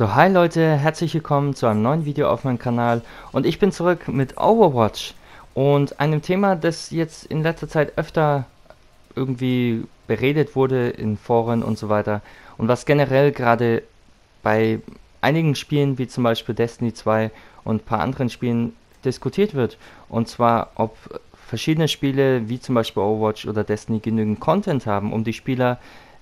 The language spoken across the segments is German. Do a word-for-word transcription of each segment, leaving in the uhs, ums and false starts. So, hi Leute, herzlich willkommen zu einem neuen Video auf meinem Kanal und ich bin zurück mit Overwatch und einem Thema, das jetzt in letzter Zeit öfter irgendwie beredet wurde in Foren und so weiter und was generell gerade bei einigen Spielen wie zum Beispiel Destiny zwei und ein paar anderen Spielen diskutiert wird, und zwar ob verschiedene Spiele wie zum Beispiel Overwatch oder Destiny genügend Content haben, um die Spieler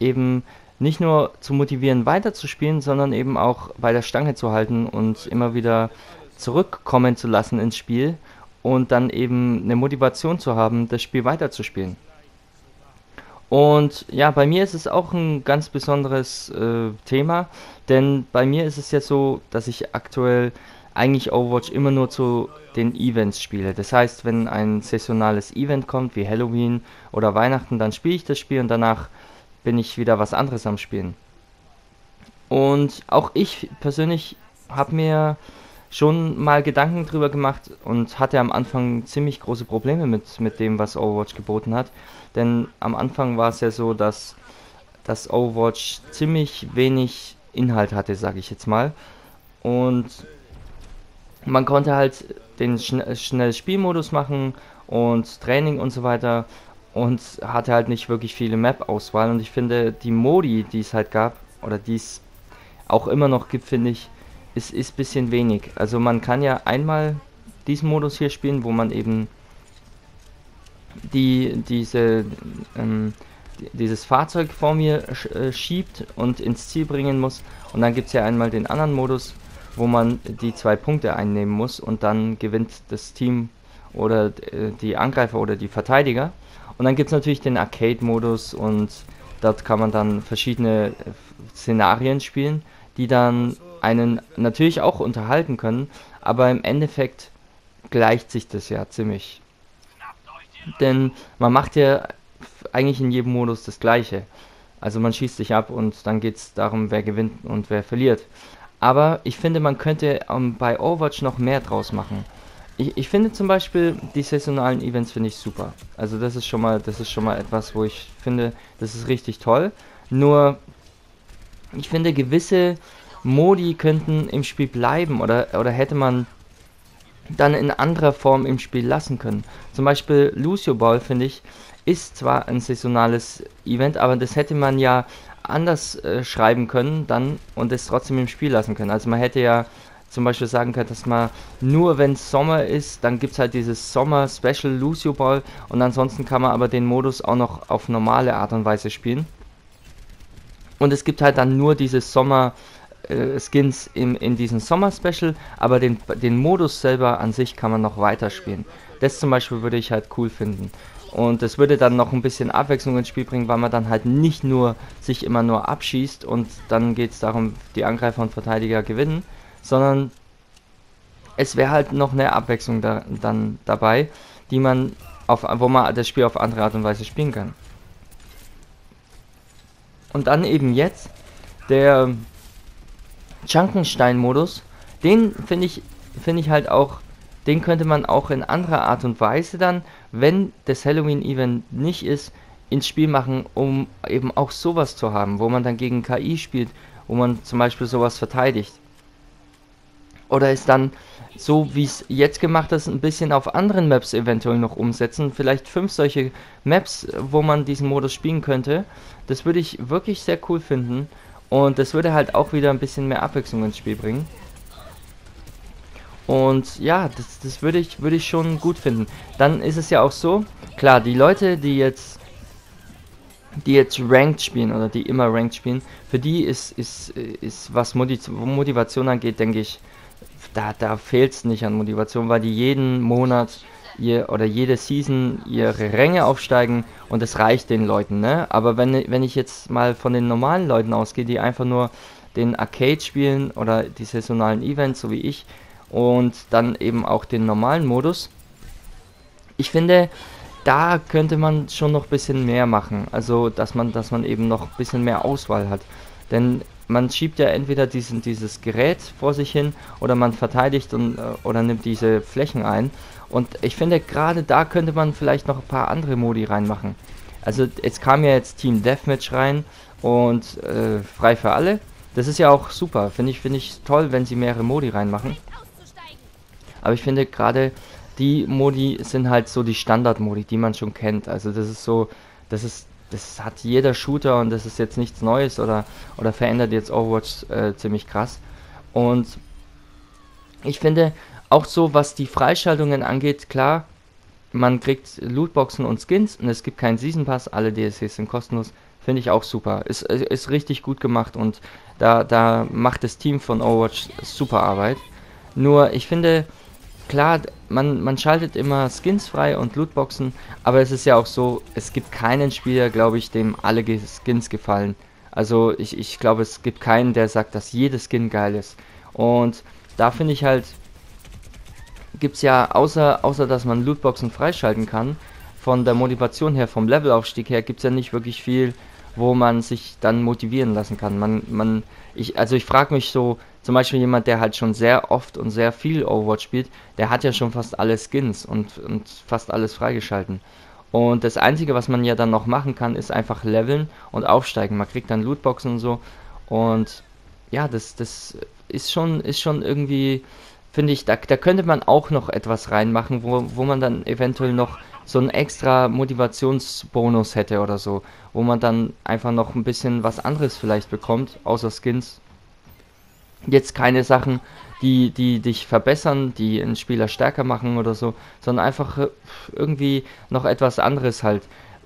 eben nicht nur zu motivieren weiterzuspielen, sondern eben auch bei der Stange zu halten und immer wieder zurückkommen zu lassen ins Spiel und dann eben eine Motivation zu haben, das Spiel weiterzuspielen. Und ja, bei mir ist es auch ein ganz besonderes äh, Thema, denn bei mir ist es jetzt so, dass ich aktuell eigentlich Overwatch immer nur zu den Events spiele. Das heißt, wenn ein saisonales Event kommt, wie Halloween oder Weihnachten, dann spiele ich das Spiel und danach bin ich wieder was anderes am Spielen. Und auch ich persönlich habe mir schon mal Gedanken drüber gemacht und hatte am Anfang ziemlich große Probleme mit, mit dem, was Overwatch geboten hat. Denn am Anfang war es ja so, dass, dass Overwatch ziemlich wenig Inhalt hatte, sage ich jetzt mal. Und man konnte halt den schn- schnellen Spielmodus machen und Training und so weiter, und hatte halt nicht wirklich viele Map-Auswahl, und ich finde, die Modi, die es halt gab, oder die es auch immer noch gibt, finde ich, ist ein bisschen wenig. Also man kann ja einmal diesen Modus hier spielen, wo man eben die diese ähm, dieses Fahrzeug vor mir schiebt und ins Ziel bringen muss, und dann gibt es ja einmal den anderen Modus, wo man die zwei Punkte einnehmen muss und dann gewinnt das Team oder die Angreifer oder die Verteidiger. Und dann gibt es natürlich den Arcade-Modus, und dort kann man dann verschiedene Szenarien spielen, die dann einen natürlich auch unterhalten können, aber im Endeffekt gleicht sich das ja ziemlich. Denn man macht ja eigentlich in jedem Modus das Gleiche. Also man schießt sich ab und dann geht es darum, wer gewinnt und wer verliert. Aber ich finde, man könnte ähm, bei Overwatch noch mehr draus machen. Ich, ich finde zum Beispiel die saisonalen Events finde ich super. Also das ist schon mal, das ist schon mal etwas, wo ich finde, das ist richtig toll. Nur ich finde, gewisse Modi könnten im Spiel bleiben oder oder hätte man dann in anderer Form im Spiel lassen können. Zum Beispiel Lucio Ball, finde ich, ist zwar ein saisonales Event, aber das hätte man ja anders äh, schreiben können dann und es trotzdem im Spiel lassen können. Also man hätte ja zum Beispiel sagen kann, dass man nur, wenn es Sommer ist, dann gibt es halt dieses Sommer-Special Lucio Ball, und ansonsten kann man aber den Modus auch noch auf normale Art und Weise spielen. Und es gibt halt dann nur diese Sommer-Skins in, in diesem Sommer-Special, aber den, den Modus selber an sich kann man noch weiterspielen. Das zum Beispiel würde ich halt cool finden. Und das würde dann noch ein bisschen Abwechslung ins Spiel bringen, weil man dann halt nicht nur sich immer nur abschießt und dann geht es darum, die Angreifer und Verteidiger gewinnen, sondern es wäre halt noch eine Abwechslung da, dann dabei, die man auf, wo man das Spiel auf andere Art und Weise spielen kann. Und dann eben jetzt der Junkenstein-Modus, den finde ich, finde ich halt auch, den könnte man auch in anderer Art und Weise dann, wenn das Halloween-Event nicht ist, ins Spiel machen, um eben auch sowas zu haben, wo man dann gegen K I spielt, wo man zum Beispiel sowas verteidigt. Oder es dann, so wie es jetzt gemacht ist, ein bisschen auf anderen Maps eventuell noch umsetzen. Vielleicht fünf solche Maps, wo man diesen Modus spielen könnte. Das würde ich wirklich sehr cool finden. Und das würde halt auch wieder ein bisschen mehr Abwechslung ins Spiel bringen. Und ja, das, das würde ich, würde ich schon gut finden. Dann ist es ja auch so, klar, die Leute, die jetzt, die jetzt Ranked spielen oder die immer Ranked spielen, für die ist, ist, ist was Motivation angeht, denke ich, Da, da fehlt es nicht an Motivation, weil die jeden Monat ihr, oder jede Season ihre Ränge aufsteigen, und das reicht den Leuten, ne? Aber wenn, wenn ich jetzt mal von den normalen Leuten ausgehe, die einfach nur den Arcade spielen oder die saisonalen Events, so wie ich, und dann eben auch den normalen Modus, ich finde, da könnte man schon noch ein bisschen mehr machen. Also, dass man, dass man eben noch ein bisschen mehr Auswahl hat. Denn man schiebt ja entweder diesen, dieses Gerät vor sich hin oder man verteidigt und, oder nimmt diese Flächen ein. Und ich finde, gerade da könnte man vielleicht noch ein paar andere Modi reinmachen. Also es kam ja jetzt Team Deathmatch rein und äh, frei für alle. Das ist ja auch super. Finde ich, finde ich toll, wenn sie mehrere Modi reinmachen. Aber ich finde gerade die Modi sind halt so die Standardmodi, die man schon kennt. Also das ist so, das ist, das hat jeder Shooter und das ist jetzt nichts Neues oder oder verändert jetzt Overwatch äh, ziemlich krass. Und ich finde auch so, was die Freischaltungen angeht, klar, man kriegt Lootboxen und Skins und es gibt keinen Season Pass, alle D L Cs sind kostenlos. Finde ich auch super. Ist, ist richtig gut gemacht und da, da macht das Team von Overwatch super Arbeit. Nur ich finde, klar, man, man schaltet immer Skins frei und Lootboxen, aber es ist ja auch so, es gibt keinen Spieler, glaube ich, dem alle Skins gefallen. Also ich, ich glaube, es gibt keinen, der sagt, dass jedes Skin geil ist. Und da finde ich halt, gibt es ja, außer, außer dass man Lootboxen freischalten kann, von der Motivation her, vom Levelaufstieg her, gibt es ja nicht wirklich viel, wo man sich dann motivieren lassen kann. Man, man, ich, also ich frage mich so, zum Beispiel jemand, der halt schon sehr oft und sehr viel Overwatch spielt, der hat ja schon fast alle Skins und, und fast alles freigeschalten. Und das Einzige, was man ja dann noch machen kann, ist einfach leveln und aufsteigen. Man kriegt dann Lootboxen und so. Und ja, das, das ist schon, ist schon irgendwie, finde ich, da, da könnte man auch noch etwas reinmachen, wo, wo man dann eventuell noch so einen extra Motivationsbonus hätte oder so, wo man dann einfach noch ein bisschen was anderes vielleicht bekommt, außer Skins. Jetzt keine Sachen, die, die dich verbessern, die einen Spieler stärker machen oder so, sondern einfach irgendwie noch etwas anderes halt.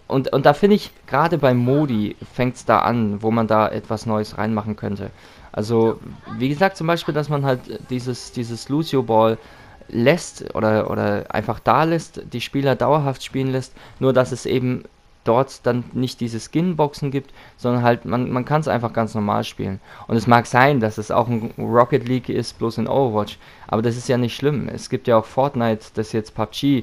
Und, und da finde ich, gerade bei Modi fängt es da an, wo man da etwas Neues reinmachen könnte. Also, wie gesagt, zum Beispiel, dass man halt dieses, dieses Lucio Ball lässt oder, oder einfach da lässt, die Spieler dauerhaft spielen lässt, nur dass es eben dort dann nicht diese Skinboxen gibt, sondern halt, man, man kann es einfach ganz normal spielen. Und es mag sein, dass es auch ein Rocket League ist, bloß in Overwatch, aber das ist ja nicht schlimm. Es gibt ja auch Fortnite, das jetzt P U B G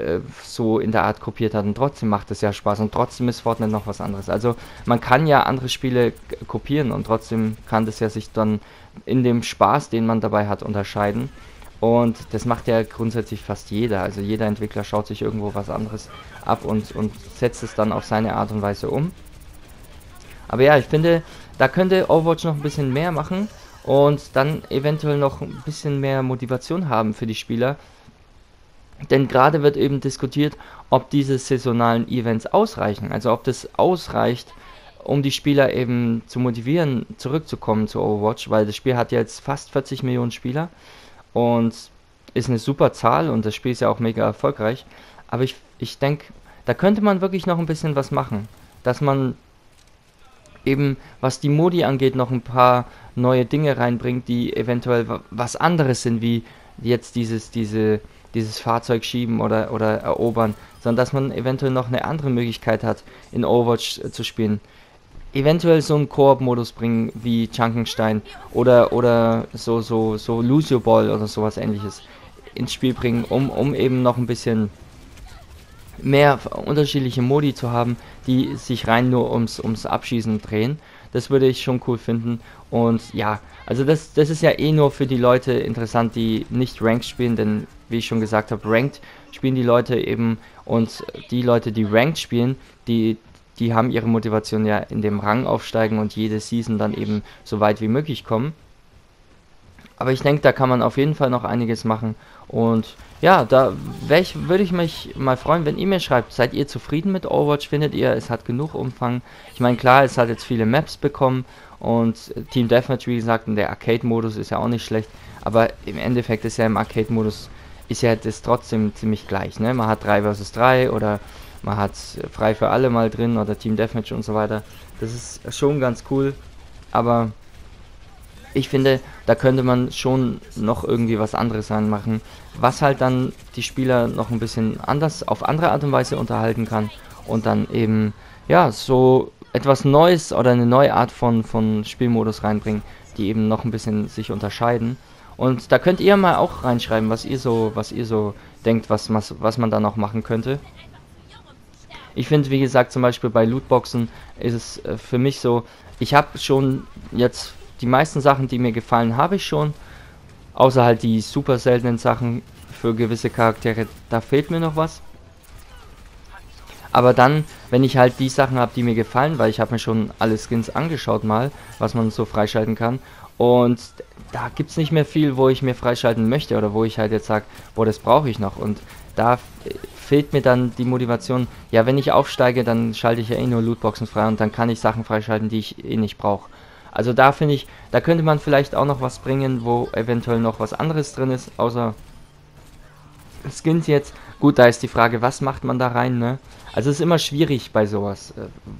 äh, so in der Art kopiert hat und trotzdem macht es ja Spaß und trotzdem ist Fortnite noch was anderes. Also man kann ja andere Spiele kopieren und trotzdem kann das ja sich dann in dem Spaß, den man dabei hat, unterscheiden. Und das macht ja grundsätzlich fast jeder, also jeder Entwickler schaut sich irgendwo was anderes ab und, und setzt es dann auf seine Art und Weise um. Aber ja, ich finde, da könnte Overwatch noch ein bisschen mehr machen und dann eventuell noch ein bisschen mehr Motivation haben für die Spieler. Denn gerade wird eben diskutiert, ob diese saisonalen Events ausreichen, also ob das ausreicht, um die Spieler eben zu motivieren, zurückzukommen zu Overwatch, weil das Spiel hat ja jetzt fast vierzig Millionen Spieler. Und ist eine super Zahl und das Spiel ist ja auch mega erfolgreich. Aber ich, ich denke, da könnte man wirklich noch ein bisschen was machen. Dass man eben, was die Modi angeht, noch ein paar neue Dinge reinbringt, die eventuell was anderes sind, wie jetzt dieses, diese, dieses Fahrzeug schieben oder, oder erobern. Sondern dass man eventuell noch eine andere Möglichkeit hat, in Overwatch zu spielen. Eventuell so einen Koop-Modus bringen wie Junkenstein oder oder so so so Lucio Ball oder sowas ähnliches ins Spiel bringen, um um eben noch ein bisschen mehr unterschiedliche Modi zu haben, die sich rein nur ums ums Abschießen drehen. Das würde ich schon cool finden. Und ja, also das das ist ja eh nur für die Leute interessant, die nicht Ranked spielen, denn wie ich schon gesagt habe, Ranked spielen die Leute eben und die Leute, die Ranked spielen, die die haben ihre Motivation ja in dem Rang aufsteigen und jede Season dann eben so weit wie möglich kommen. Aber ich denke, da kann man auf jeden Fall noch einiges machen. Und ja, da würde ich mich mal freuen, wenn ihr mir schreibt, seid ihr zufrieden mit Overwatch? Findet ihr, es hat genug Umfang? Ich meine, klar, es hat jetzt viele Maps bekommen und Team Deathmatch, wie gesagt, und der Arcade-Modus ist ja auch nicht schlecht. Aber im Endeffekt ist ja im Arcade-Modus, ist ja das trotzdem ziemlich gleich, ne? Man hat drei versus drei oder man hat frei für alle mal drin oder Team Deathmatch und so weiter. Das ist schon ganz cool. Aber ich finde, da könnte man schon noch irgendwie was anderes reinmachen, was halt dann die Spieler noch ein bisschen anders, auf andere Art und Weise unterhalten kann. Und dann eben, ja, so etwas Neues oder eine neue Art von, von Spielmodus reinbringen, die eben noch ein bisschen sich unterscheiden. Und da könnt ihr mal auch reinschreiben, was ihr so, was ihr so denkt, was, was, was man da noch machen könnte. Ich finde, wie gesagt, zum Beispiel bei Lootboxen ist es äh, für mich so, ich habe schon jetzt die meisten Sachen, die mir gefallen, habe ich schon. Außer halt die super seltenen Sachen für gewisse Charaktere, da fehlt mir noch was. Aber dann, wenn ich halt die Sachen habe, die mir gefallen, weil ich habe mir schon alle Skins angeschaut mal, was man so freischalten kann. Und da gibt es nicht mehr viel, wo ich mir freischalten möchte oder wo ich halt jetzt sage, boah, das brauche ich noch. Und da fehlt mir dann die Motivation, ja, wenn ich aufsteige, dann schalte ich ja eh nur Lootboxen frei und dann kann ich Sachen freischalten, die ich eh nicht brauche. Also da finde ich, da könnte man vielleicht auch noch was bringen, wo eventuell noch was anderes drin ist, außer Skins jetzt. Gut, da ist die Frage, was macht man da rein, ne? Also es ist immer schwierig bei sowas.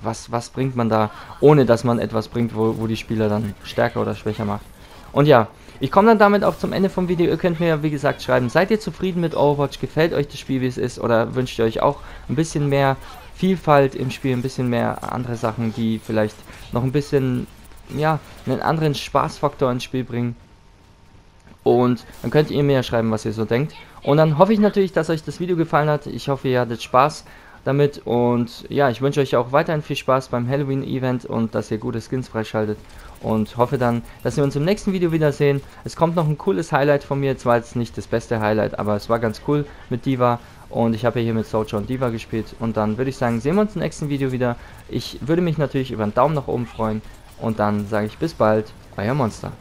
Was, was bringt man da, ohne dass man etwas bringt, wo, wo die Spieler dann stärker oder schwächer macht. Und ja, ich komme dann damit auch zum Ende vom Video. Ihr könnt mir, wie gesagt, schreiben, seid ihr zufrieden mit Overwatch? Gefällt euch das Spiel, wie es ist? Oder wünscht ihr euch auch ein bisschen mehr Vielfalt im Spiel, ein bisschen mehr andere Sachen, die vielleicht noch ein bisschen, ja, einen anderen Spaßfaktor ins Spiel bringen? Und dann könnt ihr mir ja schreiben, was ihr so denkt. Und dann hoffe ich natürlich, dass euch das Video gefallen hat. Ich hoffe, ihr hattet Spaß damit. Und ja, ich wünsche euch auch weiterhin viel Spaß beim Halloween-Event und dass ihr gute Skins freischaltet. Und hoffe dann, dass wir uns im nächsten Video wiedersehen. Es kommt noch ein cooles Highlight von mir. Zwar jetzt nicht das beste Highlight, aber es war ganz cool mit D.Va. Und ich habe hier mit Soulja und D.Va gespielt. Und dann würde ich sagen, sehen wir uns im nächsten Video wieder. Ich würde mich natürlich über einen Daumen nach oben freuen. Und dann sage ich bis bald, euer Monster.